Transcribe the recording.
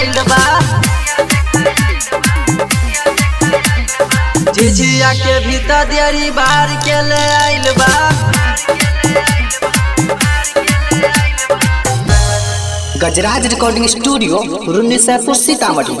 गइल बा। झिझिया के भीतर देरी बाहर के ले आइल बा। Gajraj recording studio, Runnisaidpur, Sitamarhi.